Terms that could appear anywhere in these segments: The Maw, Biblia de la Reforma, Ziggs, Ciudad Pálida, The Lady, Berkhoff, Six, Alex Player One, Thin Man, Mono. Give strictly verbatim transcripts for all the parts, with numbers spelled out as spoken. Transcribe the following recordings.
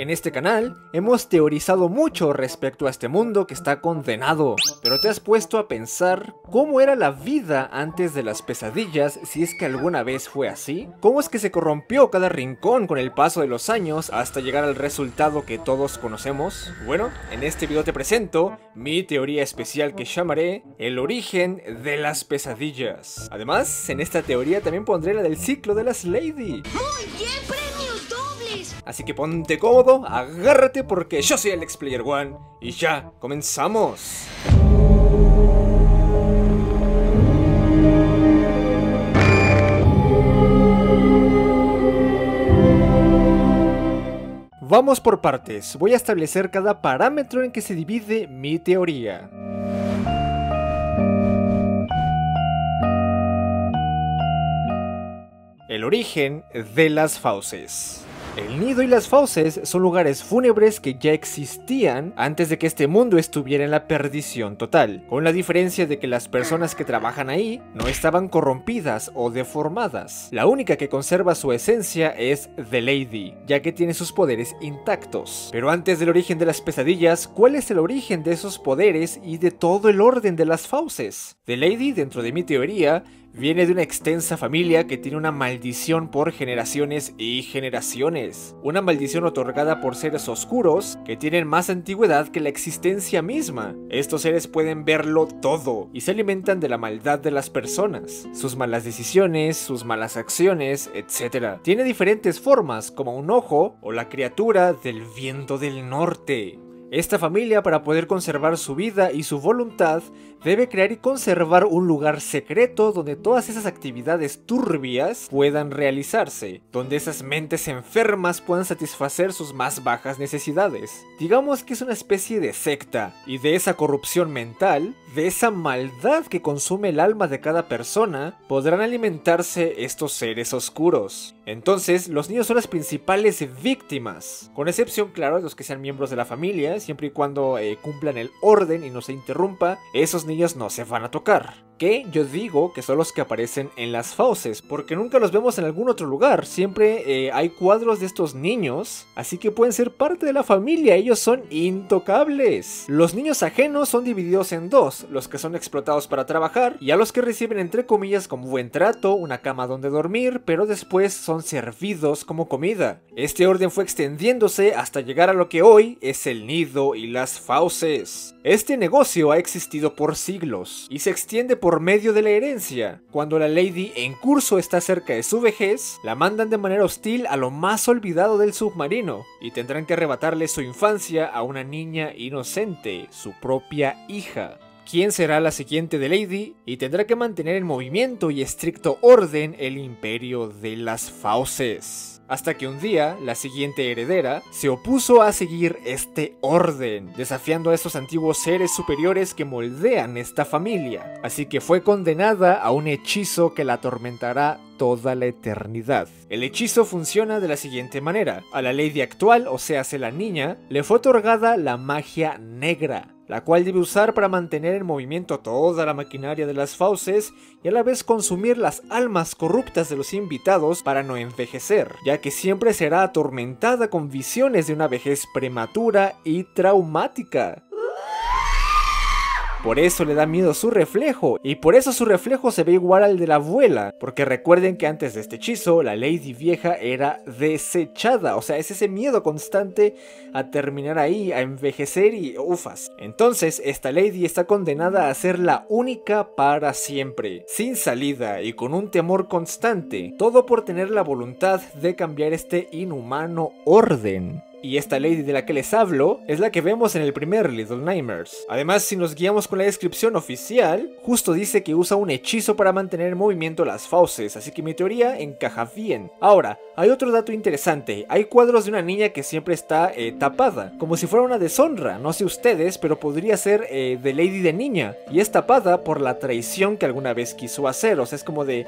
En este canal hemos teorizado mucho respecto a este mundo que está condenado, pero ¿te has puesto a pensar cómo era la vida antes de las pesadillas, si es que alguna vez fue así? ¿Cómo es que se corrompió cada rincón con el paso de los años hasta llegar al resultado que todos conocemos? Bueno, en este video te presento mi teoría especial que llamaré el origen de las pesadillas. Además, en esta teoría también pondré la del ciclo de las Lady. ¡Muy bien, premios dobles! Así que ponte cómodo, agárrate porque yo soy Alex Player One y ya comenzamos. Vamos por partes, voy a establecer cada parámetro en que se divide mi teoría. El origen de las fauces. El nido y las fauces son lugares fúnebres que ya existían antes de que este mundo estuviera en la perdición total, con la diferencia de que las personas que trabajan ahí no estaban corrompidas o deformadas. La única que conserva su esencia es The Lady, ya que tiene sus poderes intactos. Pero antes del origen de las pesadillas, ¿cuál es el origen de esos poderes y de todo el orden de las fauces? The Lady, dentro de mi teoría, viene de una extensa familia que tiene una maldición por generaciones y generaciones. Una maldición otorgada por seres oscuros que tienen más antigüedad que la existencia misma. Estos seres pueden verlo todo y se alimentan de la maldad de las personas, sus malas decisiones, sus malas acciones, etcétera. Tiene diferentes formas, como un ojo o la criatura del viento del norte. Esta familia, para poder conservar su vida y su voluntad, debe crear y conservar un lugar secreto donde todas esas actividades turbias puedan realizarse, donde esas mentes enfermas puedan satisfacer sus más bajas necesidades. Digamos que es una especie de secta, y de esa corrupción mental, de esa maldad que consume el alma de cada persona, podrán alimentarse estos seres oscuros. Entonces, los niños son las principales víctimas, con excepción, claro, de los que sean miembros de la familia, siempre y cuando eh, cumplan el orden y no se interrumpa, esos niños no se van a tocar. Que yo digo que son los que aparecen en las fauces, porque nunca los vemos en algún otro lugar, siempre eh, hay cuadros de estos niños, así que pueden ser parte de la familia, ellos son intocables. Los niños ajenos son divididos en dos, los que son explotados para trabajar, y a los que reciben entre comillas como buen trato, una cama donde dormir, pero después son servidos como comida. Este orden fue extendiéndose hasta llegar a lo que hoy es el nido y las fauces. Este negocio ha existido por siglos, y se extiende por Por medio de la herencia. Cuando la Lady en curso está cerca de su vejez, la mandan de manera hostil a lo más olvidado del submarino, y tendrán que arrebatarle su infancia a una niña inocente, su propia hija, quien será la siguiente de Lady y tendrá que mantener en movimiento y estricto orden el imperio de las fauces. Hasta que un día, la siguiente heredera se opuso a seguir este orden, desafiando a estos antiguos seres superiores que moldean esta familia. Así que fue condenada a un hechizo que la atormentará toda la eternidad. El hechizo funciona de la siguiente manera. A la Lady actual, o sea, la niña, le fue otorgada la magia negra, la cual debe usar para mantener en movimiento toda la maquinaria de las fauces y a la vez consumir las almas corruptas de los invitados para no envejecer, ya que siempre será atormentada con visiones de una vejez prematura y traumática. Por eso le da miedo su reflejo, y por eso su reflejo se ve igual al de la abuela, porque recuerden que antes de este hechizo, la Lady vieja era desechada, o sea, es ese miedo constante a terminar ahí, a envejecer y ufas. Entonces, esta Lady está condenada a ser la única para siempre, sin salida y con un temor constante, todo por tener la voluntad de cambiar este inhumano orden. Y esta Lady de la que les hablo es la que vemos en el primer Little Nightmares. Además, si nos guiamos con la descripción oficial, justo dice que usa un hechizo para mantener en movimiento las fauces, así que mi teoría encaja bien. Ahora, hay otro dato interesante, hay cuadros de una niña que siempre está eh, tapada, como si fuera una deshonra, no sé ustedes, pero podría ser eh, The Lady de niña, y es tapada por la traición que alguna vez quiso hacer, o sea, es como de...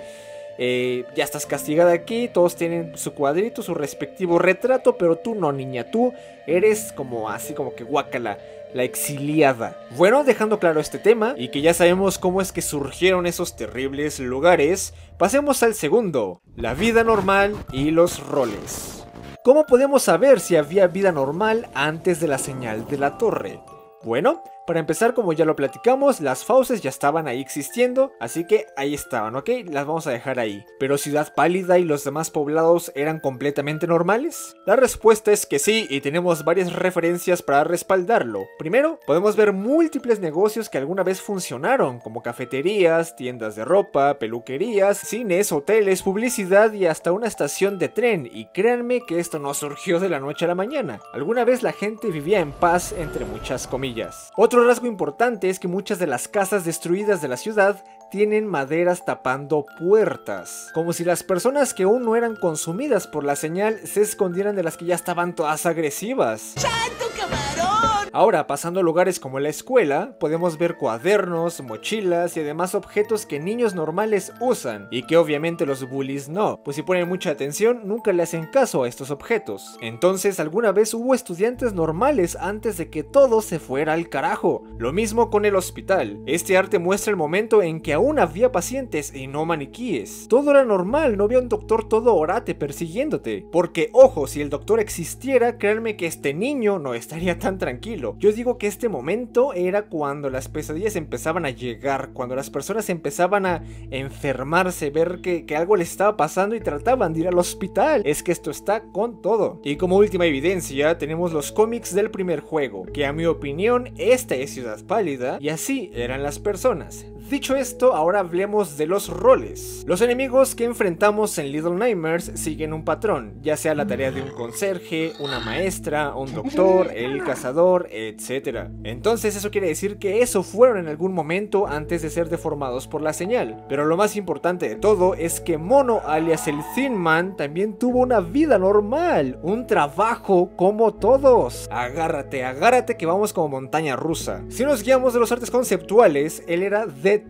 Eh, ya estás castigada aquí, todos tienen su cuadrito, su respectivo retrato, pero tú no, niña, tú eres como así, como que guácala, la exiliada. Bueno, dejando claro este tema, y que ya sabemos cómo es que surgieron esos terribles lugares, pasemos al segundo, la vida normal y los roles. ¿Cómo podemos saber si había vida normal antes de la señal de la torre? Bueno, para empezar, como ya lo platicamos, las fauces ya estaban ahí existiendo, así que ahí estaban, ¿ok? Las vamos a dejar ahí. ¿Pero Ciudad Pálida y los demás poblados eran completamente normales? La respuesta es que sí, y tenemos varias referencias para respaldarlo. Primero, podemos ver múltiples negocios que alguna vez funcionaron, como cafeterías, tiendas de ropa, peluquerías, cines, hoteles, publicidad y hasta una estación de tren, y créanme que esto no surgió de la noche a la mañana. Alguna vez la gente vivía en paz, entre muchas comillas. Otro rasgo importante es que muchas de las casas destruidas de la ciudad tienen maderas tapando puertas, como si las personas que aún no eran consumidas por la señal se escondieran de las que ya estaban todas agresivas. ¡Santo camarón! Ahora, pasando a lugares como la escuela, podemos ver cuadernos, mochilas y además objetos que niños normales usan y que obviamente los bullies no, pues si ponen mucha atención nunca le hacen caso a estos objetos. Entonces, alguna vez hubo estudiantes normales antes de que todo se fuera al carajo. Lo mismo con el hospital. Este arte muestra el momento en que aún había pacientes y no maniquíes. Todo era normal, no había un doctor todo orate persiguiéndote. Porque, ojo, si el doctor existiera, créanme que este niño no estaría tan tranquilo. Yo digo que este momento era cuando las pesadillas empezaban a llegar, cuando las personas empezaban a enfermarse, ver que, que algo les estaba pasando y trataban de ir al hospital. Es que esto está con todo. Y como última evidencia, tenemos los cómics del primer juego, que a mi opinión, esta es Ciudad Pálida y así eran las personas. Dicho esto, ahora hablemos de los roles. Los enemigos que enfrentamos en Little Nightmares siguen un patrón, ya sea la tarea de un conserje, una maestra, un doctor, el cazador, etcétera. Entonces eso quiere decir que eso fueron en algún momento antes de ser deformados por la señal. Pero lo más importante de todo es que Mono, alias el Thin Man, también tuvo una vida normal, un trabajo como todos. Agárrate, agárrate que vamos como montaña rusa. Si nos guiamos de los artes conceptuales, él era detective.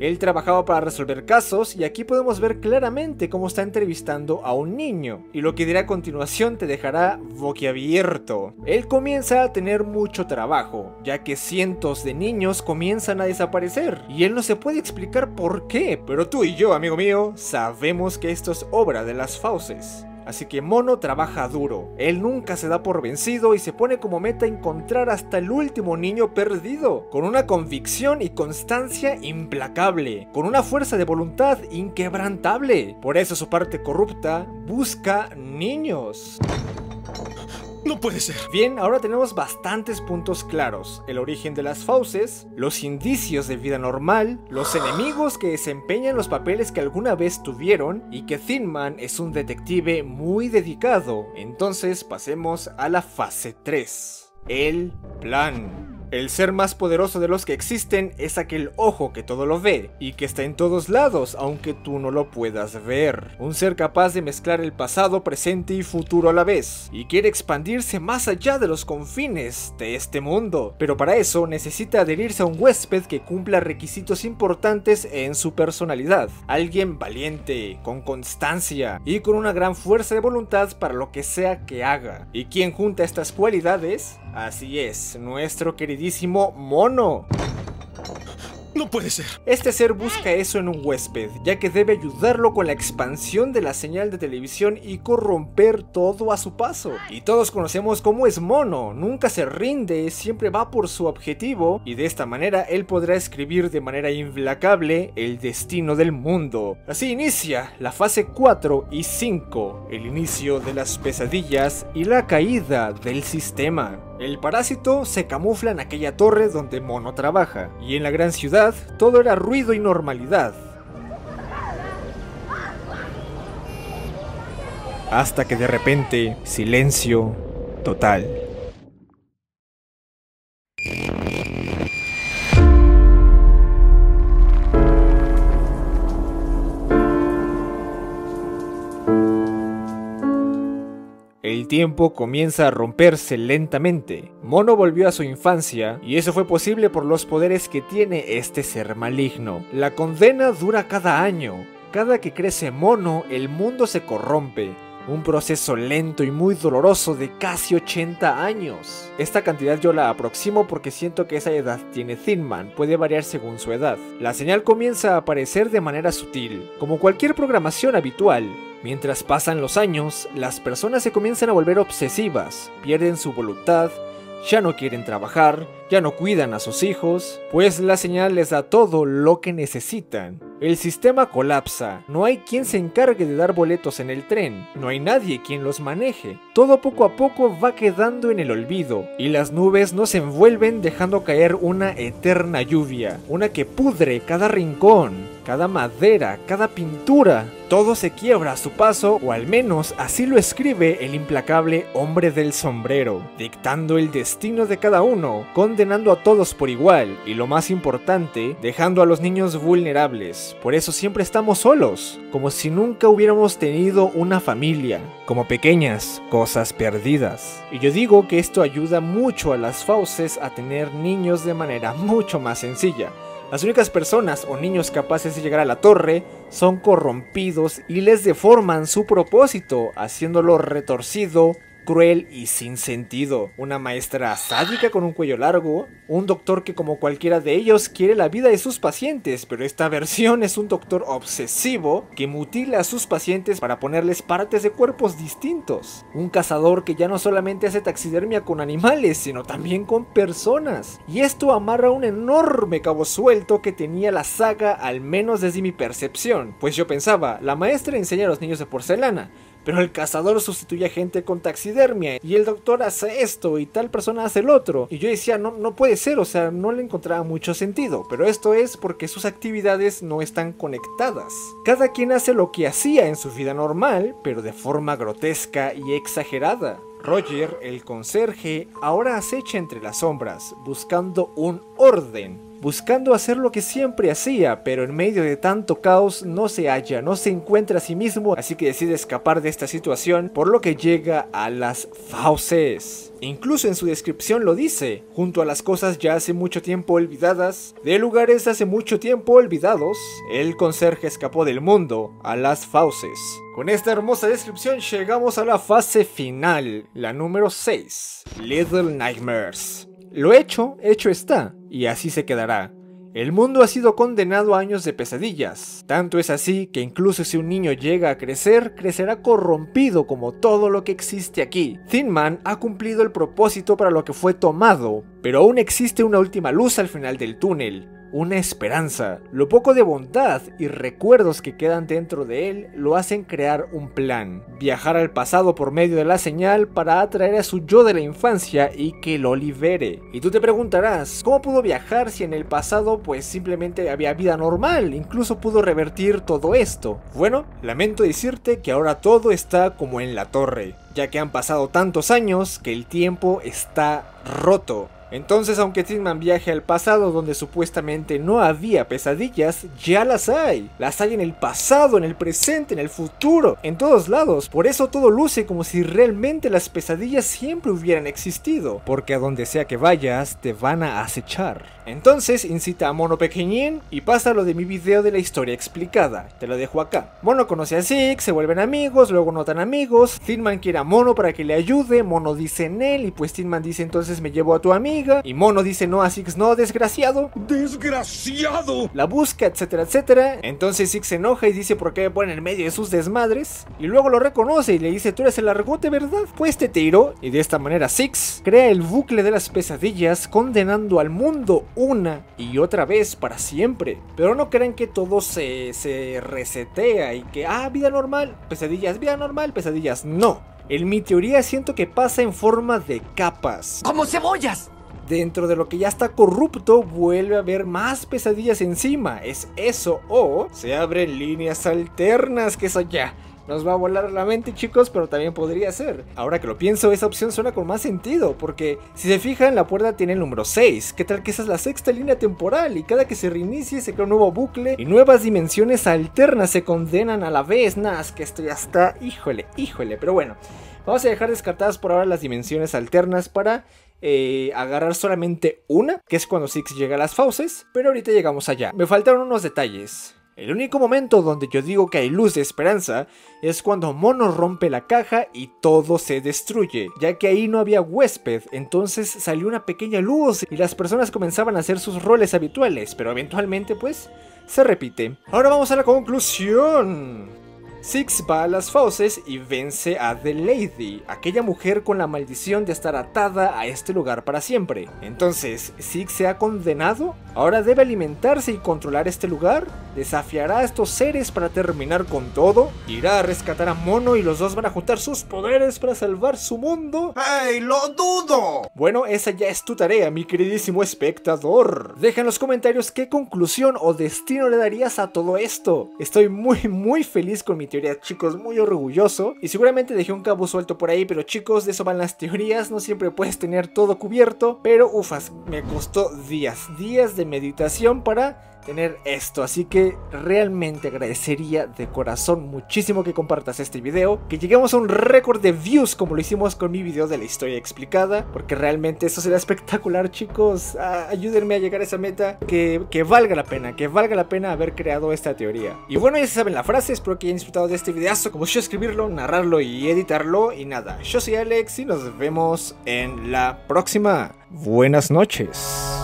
Él trabajaba para resolver casos y aquí podemos ver claramente cómo está entrevistando a un niño. Y lo que dirá a continuación te dejará boquiabierto. Él comienza a tener mucho trabajo, ya que cientos de niños comienzan a desaparecer. Y él no se puede explicar por qué, pero tú y yo, amigo mío, sabemos que esto es obra de las fauces. Así que Mono trabaja duro, él nunca se da por vencido y se pone como meta encontrar hasta el último niño perdido, con una convicción y constancia implacable, con una fuerza de voluntad inquebrantable. Por eso su parte corrupta busca niños. No puede ser. Bien, ahora tenemos bastantes puntos claros: el origen de las fauces, los indicios de vida normal, los enemigos que desempeñan los papeles que alguna vez tuvieron y que Thin Man es un detective muy dedicado. Entonces pasemos a la fase tres, el plan. El ser más poderoso de los que existen es aquel ojo que todo lo ve y que está en todos lados aunque tú no lo puedas ver. Un ser capaz de mezclar el pasado, presente y futuro a la vez y quiere expandirse más allá de los confines de este mundo. Pero para eso necesita adherirse a un huésped que cumpla requisitos importantes en su personalidad. Alguien valiente, con constancia y con una gran fuerza de voluntad para lo que sea que haga. ¿Y quién junta estas cualidades? Así es, nuestro querido Mono. No puede ser. Este ser busca eso en un huésped, ya que debe ayudarlo con la expansión de la señal de televisión y corromper todo a su paso. Y todos conocemos cómo es Mono, nunca se rinde, siempre va por su objetivo y de esta manera él podrá escribir de manera implacable el destino del mundo. Así inicia la fase cuatro y cinco, el inicio de las pesadillas y la caída del sistema. El parásito se camufla en aquella torre donde Mono trabaja, y en la gran ciudad todo era ruido y normalidad. Hasta que de repente, silencio total. El tiempo comienza a romperse lentamente. Mono volvió a su infancia y eso fue posible por los poderes que tiene este ser maligno. La condena dura cada año. Cada que crece Mono, el mundo se corrompe. Un proceso lento y muy doloroso de casi ochenta años. Esta cantidad yo la aproximo porque siento que esa edad tiene Thin Man, puede variar según su edad. La señal comienza a aparecer de manera sutil, como cualquier programación habitual. Mientras pasan los años, las personas se comienzan a volver obsesivas, pierden su voluntad, ya no quieren trabajar, ya no cuidan a sus hijos, pues la señal les da todo lo que necesitan. El sistema colapsa, no hay quien se encargue de dar boletos en el tren, no hay nadie quien los maneje. Todo poco a poco va quedando en el olvido, y las nubes nos envuelven dejando caer una eterna lluvia, una que pudre cada rincón, cada madera, cada pintura. Todo se quiebra a su paso, o al menos así lo escribe el implacable hombre del sombrero, dictando el destino de cada uno, condenando a todos por igual, y lo más importante, dejando a los niños vulnerables. Por eso siempre estamos solos, como si nunca hubiéramos tenido una familia, como pequeñas cosas perdidas. Y yo digo que esto ayuda mucho a las fauces a tener niños de manera mucho más sencilla. Las únicas personas o niños capaces de llegar a la torre son corrompidos y les deforman su propósito, haciéndolo retorcido, cruel y sin sentido. Una maestra sádica con un cuello largo, un doctor que como cualquiera de ellos quiere la vida de sus pacientes, pero esta versión es un doctor obsesivo que mutila a sus pacientes para ponerles partes de cuerpos distintos. Un cazador que ya no solamente hace taxidermia con animales, sino también con personas. Y esto amarra un enorme cabo suelto que tenía la saga, al menos desde mi percepción. Pues yo pensaba, la maestra enseña a los niños de porcelana, pero el cazador sustituye a gente con taxidermia, y el doctor hace esto, y tal persona hace el otro. Y yo decía, no, no puede ser, o sea, no le encontraba mucho sentido. Pero esto es porque sus actividades no están conectadas. Cada quien hace lo que hacía en su vida normal, pero de forma grotesca y exagerada. Roger, el conserje, ahora acecha entre las sombras, buscando un orden, buscando hacer lo que siempre hacía, pero en medio de tanto caos no se halla, no se encuentra a sí mismo, así que decide escapar de esta situación, por lo que llega a las fauces. Incluso en su descripción lo dice, junto a las cosas ya hace mucho tiempo olvidadas, de lugares hace mucho tiempo olvidados, el conserje escapó del mundo a las fauces. Con esta hermosa descripción llegamos a la fase final, la número seis, Little Nightmares. Lo hecho, hecho está, y así se quedará. El mundo ha sido condenado a años de pesadillas. Tanto es así que incluso si un niño llega a crecer, crecerá corrompido como todo lo que existe aquí. Thin Man ha cumplido el propósito para lo que fue tomado, pero aún existe una última luz al final del túnel. Una esperanza. Lo poco de bondad y recuerdos que quedan dentro de él lo hacen crear un plan. Viajar al pasado por medio de la señal para atraer a su yo de la infancia y que lo libere. Y tú te preguntarás, ¿cómo pudo viajar si en el pasado pues simplemente había vida normal? Incluso pudo revertir todo esto. Bueno, lamento decirte que ahora todo está como en la torre, ya que han pasado tantos años que el tiempo está roto. Entonces, aunque Thin Man viaje al pasado donde supuestamente no había pesadillas, ya las hay. Las hay en el pasado, en el presente, en el futuro, en todos lados. Por eso todo luce como si realmente las pesadillas siempre hubieran existido, porque a donde sea que vayas te van a acechar. Entonces incita a Mono pequeñín y pasa lo de mi video de la historia explicada, te lo dejo acá. Mono conoce a Ziggs, se vuelven amigos, luego no tan amigos. Thin Man quiere a Mono para que le ayude, Mono dice en él y pues Thin Man dice entonces me llevo a tu amigo. Y Mono dice no a Six, no, desgraciado. ¡Desgraciado! La busca, etcétera, etcétera. Entonces Six se enoja y dice por qué me ponen en medio de sus desmadres. Y luego lo reconoce y le dice, tú eres el argote, ¿verdad? Pues te tiro. Y de esta manera Six crea el bucle de las pesadillas, condenando al mundo una y otra vez para siempre. Pero no crean que todo se, se resetea y que, ah, vida normal, pesadillas, vida normal, pesadillas. No. En mi teoría siento que pasa en forma de capas. ¡Como cebollas! Dentro de lo que ya está corrupto vuelve a haber más pesadillas encima, es eso, o se abren líneas alternas, que eso ya nos va a volar la mente, chicos, pero también podría ser. Ahora que lo pienso, esa opción suena con más sentido, porque si se fijan, la puerta tiene el número seis. ¿Qué tal que esa es la sexta línea temporal? Y cada que se reinicie, se crea un nuevo bucle y nuevas dimensiones alternas se condenan a la vez. Nah, es que esto ya está, híjole, híjole, pero bueno. Vamos a dejar descartadas por ahora las dimensiones alternas para eh, agarrar solamente una, que es cuando Six llega a las fauces, pero ahorita llegamos allá. Me faltaron unos detalles. El único momento donde yo digo que hay luz de esperanza es cuando Mono rompe la caja y todo se destruye, ya que ahí no había huésped, entonces salió una pequeña luz y las personas comenzaban a hacer sus roles habituales, pero eventualmente pues se repite. Ahora vamos a la conclusión. Six va a las fauces y vence a The Lady, aquella mujer con la maldición de estar atada a este lugar para siempre. Entonces, ¿Six se ha condenado? ¿Ahora debe alimentarse y controlar este lugar? ¿Desafiará a estos seres para terminar con todo? ¿Irá a rescatar a Mono y los dos van a juntar sus poderes para salvar su mundo? ¡Ey, lo dudo! Bueno, esa ya es tu tarea, mi queridísimo espectador. Deja en los comentarios qué conclusión o destino le darías a todo esto. Estoy muy muy feliz con mi teoría, chicos, muy orgulloso. Y seguramente dejé un cabo suelto por ahí, pero chicos, de eso van las teorías, no siempre puedes tener todo cubierto. Pero ufas, me costó días, días de meditación para tener esto, así que realmente agradecería de corazón muchísimo que compartas este video, que lleguemos a un récord de views como lo hicimos con mi video de la historia explicada, porque realmente eso será espectacular, chicos. Ah, ayúdenme a llegar a esa meta, que, que valga la pena, que valga la pena haber creado esta teoría. Y bueno, ya se saben la frase, espero que hayan disfrutado de este videazo como yo escribirlo, narrarlo y editarlo, y nada, yo soy Alex y nos vemos en la próxima. Buenas noches.